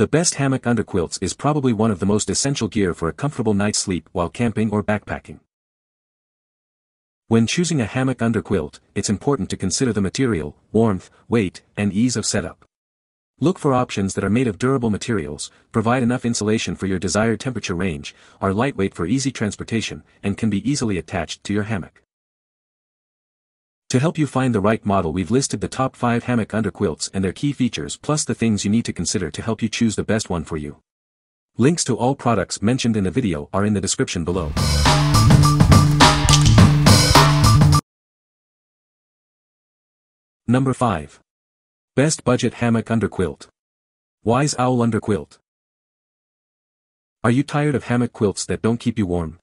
The best hammock underquilts is probably one of the most essential gear for a comfortable night's sleep while camping or backpacking. When choosing a hammock underquilt, it's important to consider the material, warmth, weight, and ease of setup. Look for options that are made of durable materials, provide enough insulation for your desired temperature range, are lightweight for easy transportation, and can be easily attached to your hammock. To help you find the right model, we've listed the top 5 hammock underquilts and their key features plus the things you need to consider to help you choose the best one for you. Links to all products mentioned in the video are in the description below. Number 5. Best budget hammock underquilt. Wise Owl underquilt. Are you tired of hammock quilts that don't keep you warm?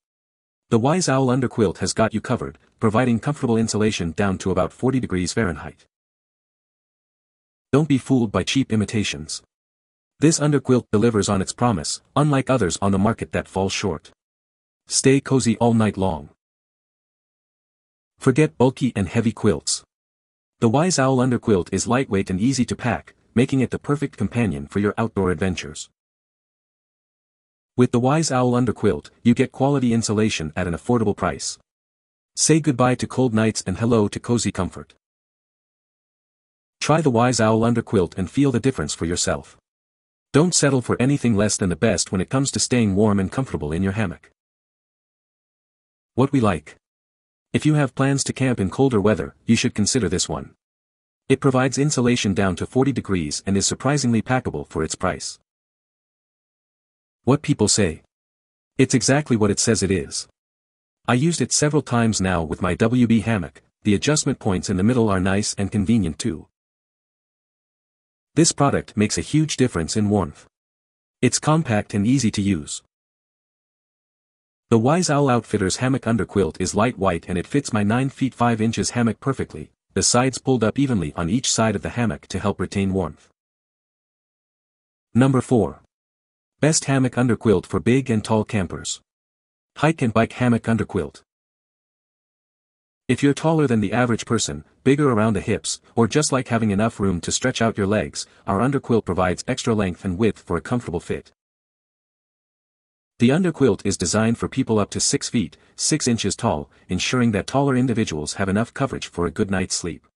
The Wise Owl underquilt has got you covered, providing comfortable insulation down to about 40 degrees Fahrenheit. Don't be fooled by cheap imitations. This underquilt delivers on its promise, unlike others on the market that fall short. Stay cozy all night long. Forget bulky and heavy quilts. The Wise Owl underquilt is lightweight and easy to pack, making it the perfect companion for your outdoor adventures. With the Wise Owl underquilt, you get quality insulation at an affordable price. Say goodbye to cold nights and hello to cozy comfort. Try the Wise Owl underquilt and feel the difference for yourself. Don't settle for anything less than the best when it comes to staying warm and comfortable in your hammock. What we like. If you have plans to camp in colder weather, you should consider this one. It provides insulation down to 40 degrees and is surprisingly packable for its price. What people say. It's exactly what it says it is. I used it several times now with my WB hammock. The adjustment points in the middle are nice and convenient too. This product makes a huge difference in warmth. It's compact and easy to use. The Wise Owl Outfitters hammock underquilt is light white and it fits my 9 feet 5 inches hammock perfectly, the sides pulled up evenly on each side of the hammock to help retain warmth. Number 4. Best hammock underquilt for big and tall campers. Hike and bike hammock underquilt. If you're taller than the average person, bigger around the hips, or just like having enough room to stretch out your legs, our underquilt provides extra length and width for a comfortable fit. The underquilt is designed for people up to 6 feet, 6 inches tall, ensuring that taller individuals have enough coverage for a good night's sleep.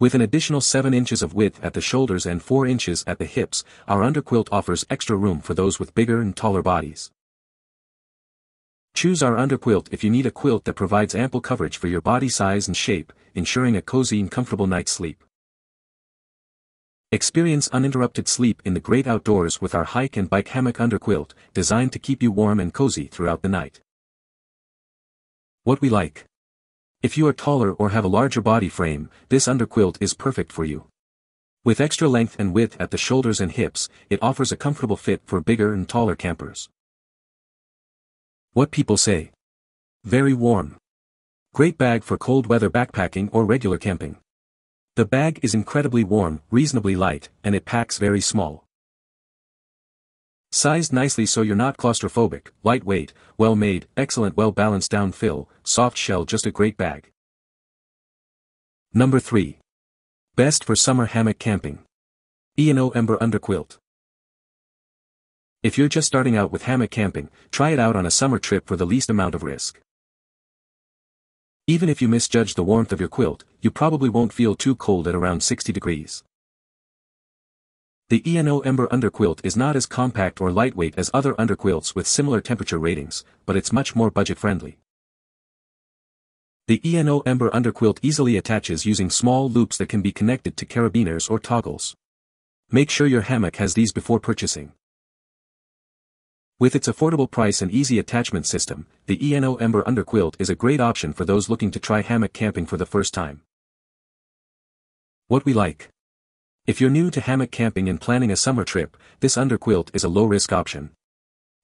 With an additional 7 inches of width at the shoulders and 4 inches at the hips, our underquilt offers extra room for those with bigger and taller bodies. Choose our underquilt if you need a quilt that provides ample coverage for your body size and shape, ensuring a cozy and comfortable night's sleep. Experience uninterrupted sleep in the great outdoors with our hike and bike hammock underquilt, designed to keep you warm and cozy throughout the night. What we like. If you are taller or have a larger body frame, this underquilt is perfect for you. With extra length and width at the shoulders and hips, it offers a comfortable fit for bigger and taller campers. What people say. Very warm. Great bag for cold weather backpacking or regular camping. The bag is incredibly warm, reasonably light, and it packs very small. Sized nicely so you're not claustrophobic, lightweight, well-made, excellent well-balanced down-fill, soft shell, just a great bag. Number 3. Best for summer hammock camping. ENO Ember underquilt. If you're just starting out with hammock camping, try it out on a summer trip for the least amount of risk. Even if you misjudge the warmth of your quilt, you probably won't feel too cold at around 60 degrees. The ENO Ember underquilt is not as compact or lightweight as other underquilts with similar temperature ratings, but it's much more budget-friendly. The ENO Ember underquilt easily attaches using small loops that can be connected to carabiners or toggles. Make sure your hammock has these before purchasing. With its affordable price and easy attachment system, the ENO Ember underquilt is a great option for those looking to try hammock camping for the first time. What we like. If you're new to hammock camping and planning a summer trip, this underquilt is a low-risk option.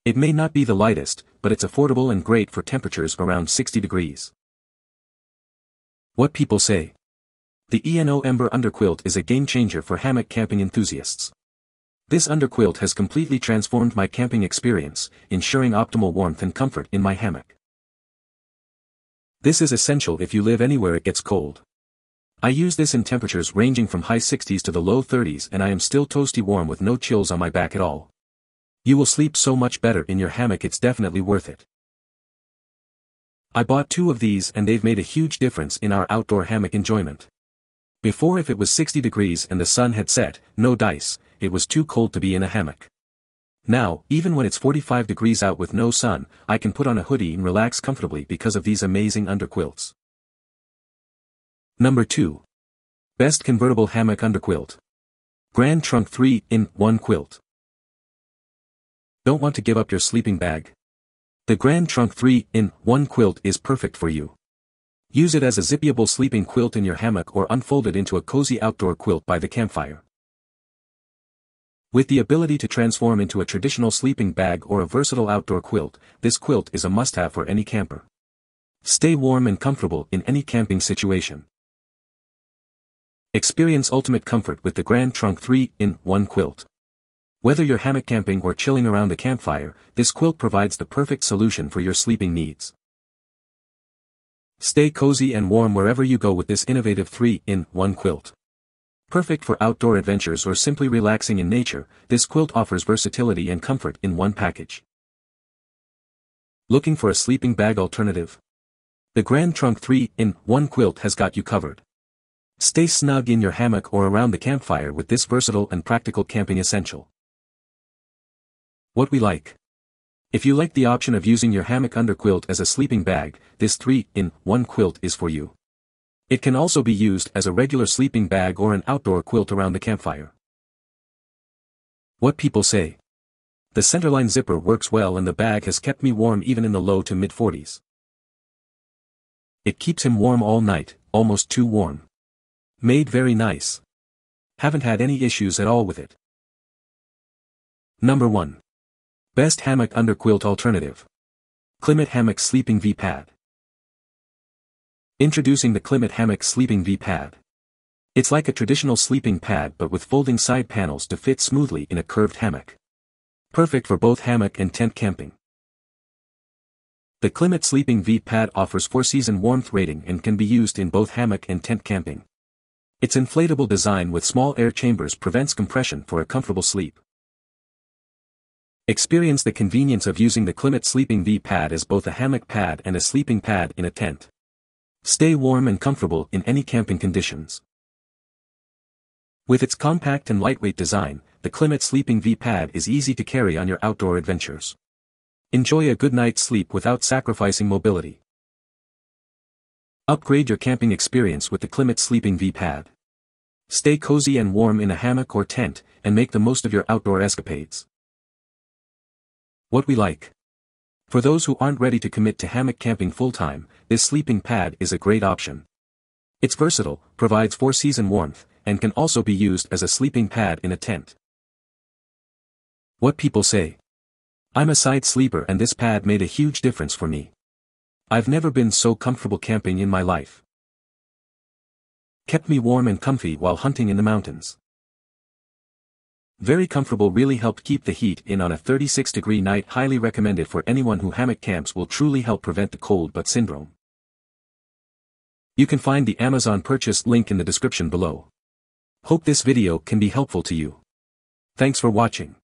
It may not be the lightest, but it's affordable and great for temperatures around 60 degrees. What people say. The ENO Ember underquilt is a game-changer for hammock camping enthusiasts. This underquilt has completely transformed my camping experience, ensuring optimal warmth and comfort in my hammock. This is essential if you live anywhere it gets cold. I use this in temperatures ranging from high 60s to the low 30s and I am still toasty warm with no chills on my back at all. You will sleep so much better in your hammock, it's definitely worth it. I bought 2 of these and they've made a huge difference in our outdoor hammock enjoyment. Before, if it was 60 degrees and the sun had set, no dice, it was too cold to be in a hammock. Now, even when it's 45 degrees out with no sun, I can put on a hoodie and relax comfortably because of these amazing underquilts. Number 2. Best Convertible Hammock Underquilt. Grand Trunk 3-in-1 Quilt. Don't want to give up your sleeping bag? The Grand Trunk 3-in-1 Quilt is perfect for you. Use it as a zippable sleeping quilt in your hammock or unfold it into a cozy outdoor quilt by the campfire. With the ability to transform into a traditional sleeping bag or a versatile outdoor quilt, this quilt is a must-have for any camper. Stay warm and comfortable in any camping situation. Experience ultimate comfort with the Grand Trunk 3-in-1 Quilt. Whether you're hammock camping or chilling around the campfire, this quilt provides the perfect solution for your sleeping needs. Stay cozy and warm wherever you go with this innovative 3-in-1 quilt. Perfect for outdoor adventures or simply relaxing in nature, this quilt offers versatility and comfort in one package. Looking for a sleeping bag alternative? The Grand Trunk 3-in-1 Quilt has got you covered. Stay snug in your hammock or around the campfire with this versatile and practical camping essential. What we like. If you like the option of using your hammock underquilt as a sleeping bag, this 3-in-1 quilt is for you. It can also be used as a regular sleeping bag or an outdoor quilt around the campfire. What people say. The centerline zipper works well and the bag has kept me warm even in the low to mid 40s. It keeps him warm all night, almost too warm. Made very nice. Haven't had any issues at all with it. Number 1. Best Hammock Underquilt Alternative. Klymit Hammock Sleeping V-Pad. Introducing the Klymit Hammock Sleeping V-Pad. It's like a traditional sleeping pad but with folding side panels to fit smoothly in a curved hammock. Perfect for both hammock and tent camping. The Klymit Sleeping V-Pad offers 4-season warmth rating and can be used in both hammock and tent camping. Its inflatable design with small air chambers prevents compression for a comfortable sleep. Experience the convenience of using the Klymit Sleeping V-Pad as both a hammock pad and a sleeping pad in a tent. Stay warm and comfortable in any camping conditions. With its compact and lightweight design, the Klymit Sleeping V-Pad is easy to carry on your outdoor adventures. Enjoy a good night's sleep without sacrificing mobility. Upgrade your camping experience with the Klymit Sleeping V-Pad. Stay cozy and warm in a hammock or tent, and make the most of your outdoor escapades. What we like. For those who aren't ready to commit to hammock camping full-time, this sleeping pad is a great option. It's versatile, provides 4-season warmth, and can also be used as a sleeping pad in a tent. What people say. I'm a side sleeper and this pad made a huge difference for me. I've never been so comfortable camping in my life. Kept me warm and comfy while hunting in the mountains. Very comfortable, really helped keep the heat in on a 36-degree night. Highly recommended for anyone who hammock camps, will truly help prevent the cold butt syndrome. You can find the Amazon purchase link in the description below. Hope this video can be helpful to you. Thanks for watching.